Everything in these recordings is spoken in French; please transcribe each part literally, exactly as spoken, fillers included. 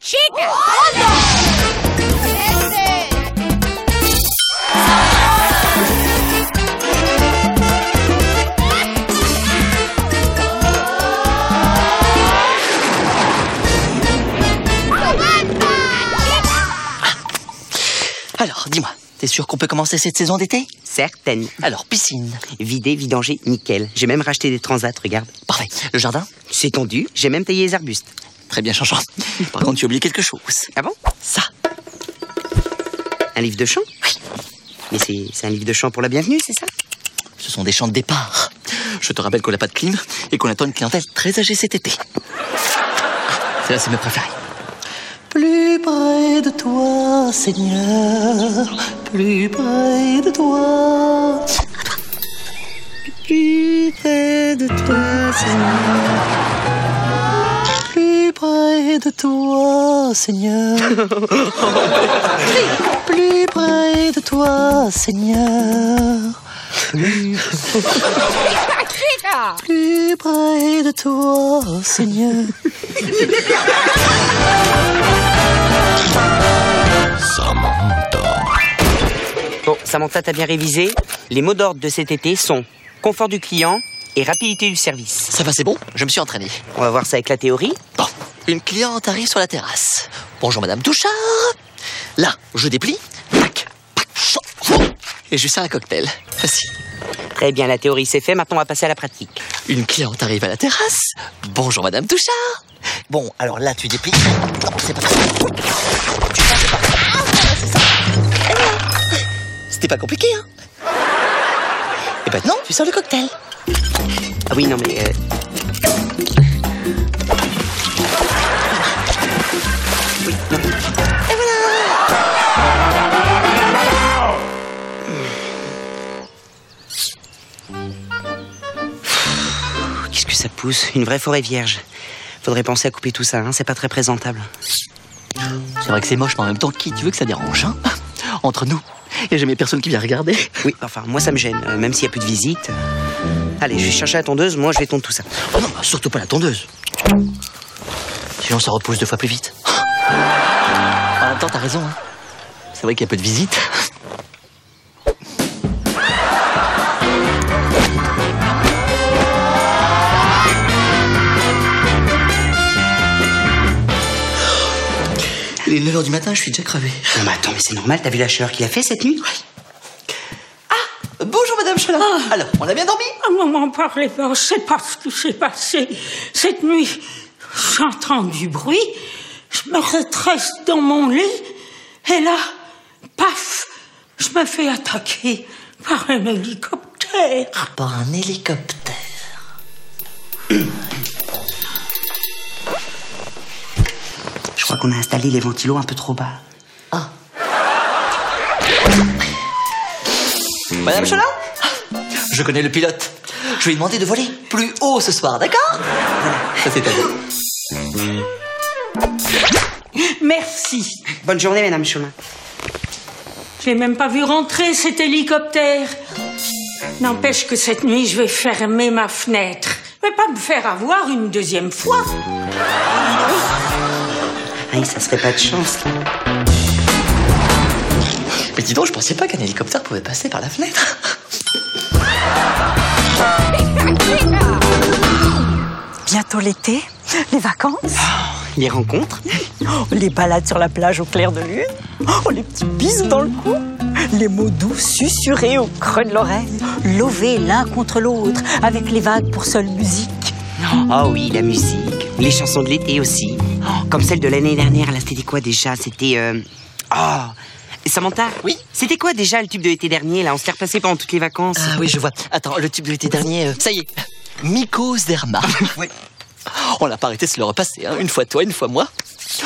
chica! Alors, dis-moi, t'es sûr qu'on peut commencer cette saison d'été? Certaine. Alors, piscine. Vider, vidanger, nickel. J'ai même racheté des transats, regarde. Parfait. Le jardin? C'est tendu, j'ai même taillé les arbustes. Très bien, Jean-Jean. Par contre, tu as oublié quelque chose. Ah bon? Ça. Un livre de chant? Oui. Mais c'est un livre de chant pour la bienvenue, c'est ça? Ce sont des chants de départ. Je te rappelle qu'on n'a pas de clim et qu'on attend une clientèle très âgée cet été. Ah, celle-là, c'est ma préférée. Plus près de toi, Seigneur, plus près de toi. Plus près de toi, Seigneur. Plus près de toi, Seigneur. Plus près de toi, Seigneur. Plus Plus près de toi, Seigneur. Samantha. Bon, Samantha, t'as bien révisé. Les mots d'ordre de cet été sont confort du client et rapidité du service. Ça va, c'est bon? Je me suis entraîné. On va voir ça avec la théorie. Bon, une cliente arrive sur la terrasse. Bonjour, Madame Touchard. Là, je déplie. Pac, pac, chou, et je sers un cocktail. Facile. Très bien, la théorie c'est fait, maintenant on va passer à la pratique. Une cliente arrive à la terrasse. Bonjour Madame Touchard. Bon, alors là tu déplies. Non, c'est pas ça. Tu passes par ça. Ah, c'est ça. C'était pas compliqué, hein. Et maintenant, tu sors le cocktail. Ah oui, non mais... Euh... Oui, non. Et voilà. Qu'est-ce que ça pousse? Une vraie forêt vierge. Faudrait penser à couper tout ça, hein, c'est pas très présentable. C'est vrai que c'est moche, mais en même temps, qui tu veux que ça dérange, hein? Entre nous, il n'y a jamais personne qui vient regarder. Oui, enfin, moi ça me gêne, euh, même s'il n'y a plus de visite. Allez, je vais chercher la tondeuse, moi je vais tondre tout ça. Oh non, bah, surtout pas la tondeuse. Sinon ça repousse deux fois plus vite. En même temps, t'as raison, hein. C'est vrai qu'il y a peu de visite. Il est neuf heures du matin, je suis déjà crevé. Non mais attends, mais c'est normal, t'as vu la chaleur qu'il a fait cette nuit? Ah, bonjour Madame Chola. Ah. Alors, on a bien dormi? Ah, maman, parlez pas, je sais pas ce qui s'est passé. Cette nuit, j'entends du bruit, je me retresse dans mon lit, et là, paf, je me fais attaquer par un hélicoptère. Ah, par un hélicoptère. Je crois qu'on a installé les ventilos un peu trop bas. Ah. Madame Chola, je connais le pilote. Je lui ai demandé de voler plus haut ce soir, d'accord? Voilà, ça c'est à vous. Merci. Bonne journée, Madame Chola. Je l'ai même pas vu rentrer, cet hélicoptère. N'empêche que cette nuit, je vais fermer ma fenêtre. Mais pas me faire avoir une deuxième fois. Ah, ça serait pas de chance. Mais dis donc, je pensais pas qu'un hélicoptère pouvait passer par la fenêtre. Bientôt l'été, les vacances, oh, les rencontres, oh, les balades sur la plage au clair de lune, oh, les petits bisous dans le cou, les mots doux susurrés au creux de l'oreille, lovés l'un contre l'autre, avec les vagues pour seule musique. Ah oh, oui, la musique, les chansons de l'été aussi. Oh, comme celle de l'année dernière, là, c'était quoi déjà? C'était... Euh... Oh Samantha? Oui? C'était quoi déjà le tube de l'été dernier, là? On s'est repassé pendant toutes les vacances. Ah oui, je vois. Attends, le tube de l'été dernier, euh... ça y est. Mycosderma. Oui. On l'a pas arrêté de se le repasser, hein. Une fois toi, une fois moi.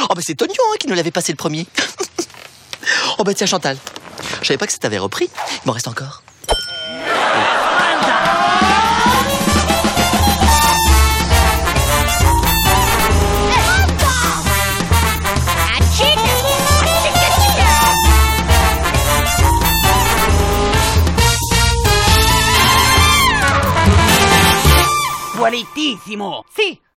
Oh, bah c'est Ognon, hein, qui nous l'avait passé le premier. Oh, bah tiens, Chantal. Je savais pas que ça t'avait repris. Il m'en reste encore. Qualitissimo! Sì!